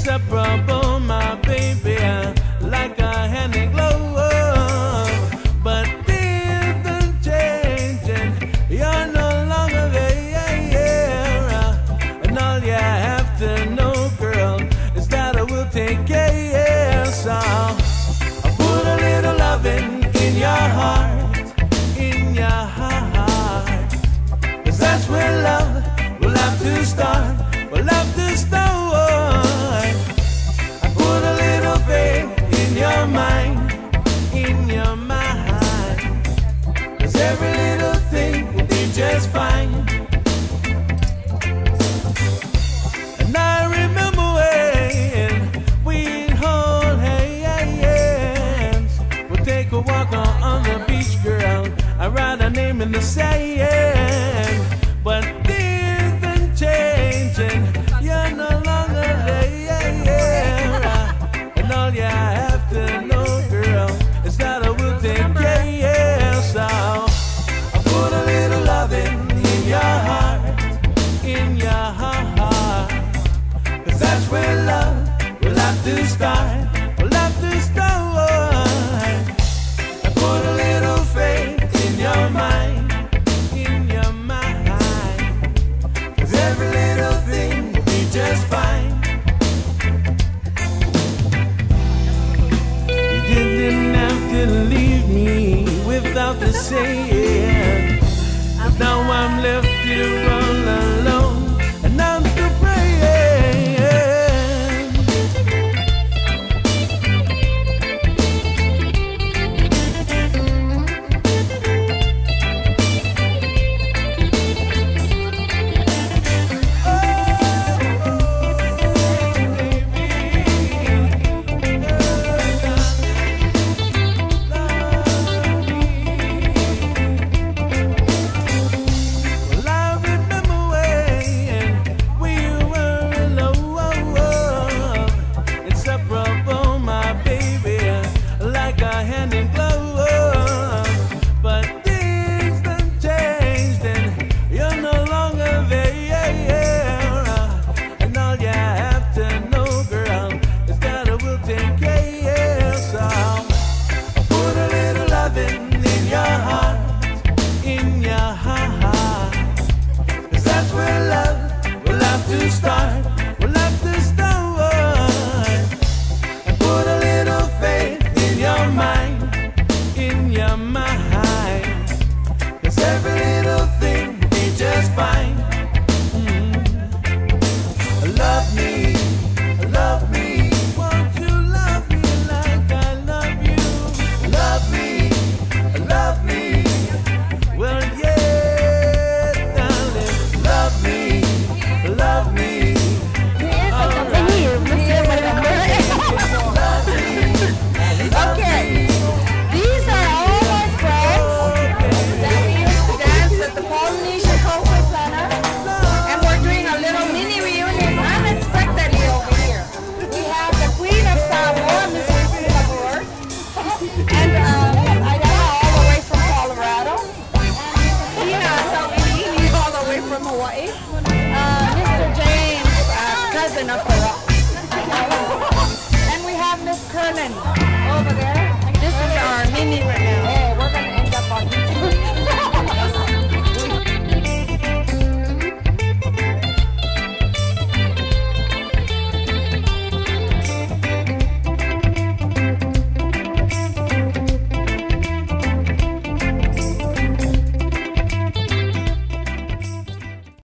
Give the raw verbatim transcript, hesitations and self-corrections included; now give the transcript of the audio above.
inseparable, my baby, like a hand in glove. But things are changing, you're no longer there, and all you have to know, girl, is that I will take care. So I put a little loving in your heart, in your heart, 'cause that's where love will have to start. We'll have to start. I put a little faith in your mind, in your mind, 'cause every little thing will be just fine. And I remember when we'd hold hands, we'd take a walk on, on the beach, girl, I'd write our name in the sand. But start, we'll have to start. I put a little faith in your mind, in your mind, 'cause every little thing will be just fine. You didn't have to leave me without the saying. Now I'm left here all alone, and I'm still praying. Hawaii. Uh, Mister James, uh, cousin of